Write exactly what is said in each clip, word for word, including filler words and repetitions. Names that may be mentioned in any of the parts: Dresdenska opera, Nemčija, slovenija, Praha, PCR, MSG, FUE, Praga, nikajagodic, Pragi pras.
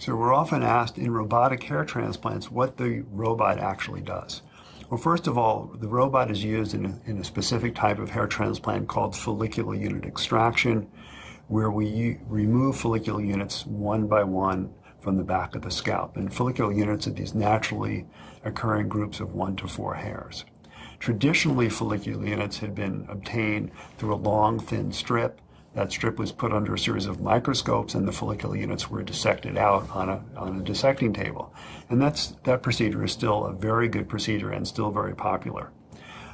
So we're often asked in robotic hair transplants what the robot actually does. Well, first of all, the robot is used in a, in a specific type of hair transplant called follicular unit extraction, where we remove follicular units one by one from the back of the scalp. And follicular units are these naturally occurring groups of one to four hairs. Traditionally, follicular units had been obtained through a long, thin strip. That strip was put under a series of microscopes, and the follicular units were dissected out on a, on a dissecting table. And that's, that procedure is still a very good procedure and still very popular.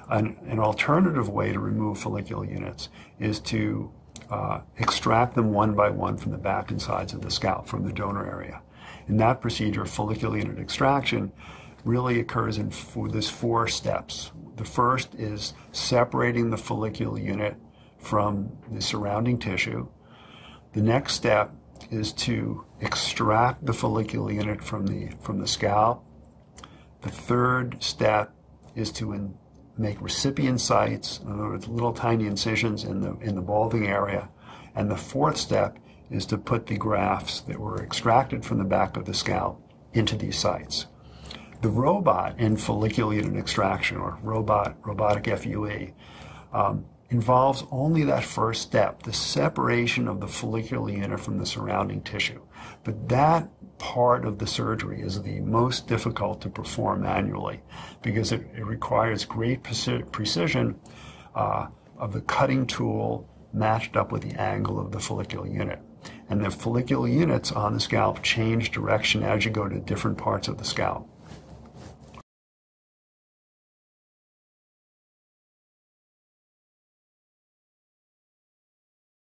An, an alternative way to remove follicular units is to uh, extract them one by one from the back and sides of the scalp, from the donor area. In that procedure, follicular unit extraction really occurs in four, there's four steps. The first is separating the follicular unit from the surrounding tissue. The next step is to extract the follicular unit from the, from the scalp. The third step is to in, make recipient sites, in other words, little tiny incisions in the, in the balding area. And the fourth step is to put the grafts that were extracted from the back of the scalp into these sites. The robot in follicular unit extraction, or robot, robotic F U E, um, involves only that first step, the separation of the follicular unit from the surrounding tissue. But that part of the surgery is the most difficult to perform manually, because it, it requires great precision uh, of the cutting tool matched up with the angle of the follicular unit. And the follicular units on the scalp change direction as you go to different parts of the scalp.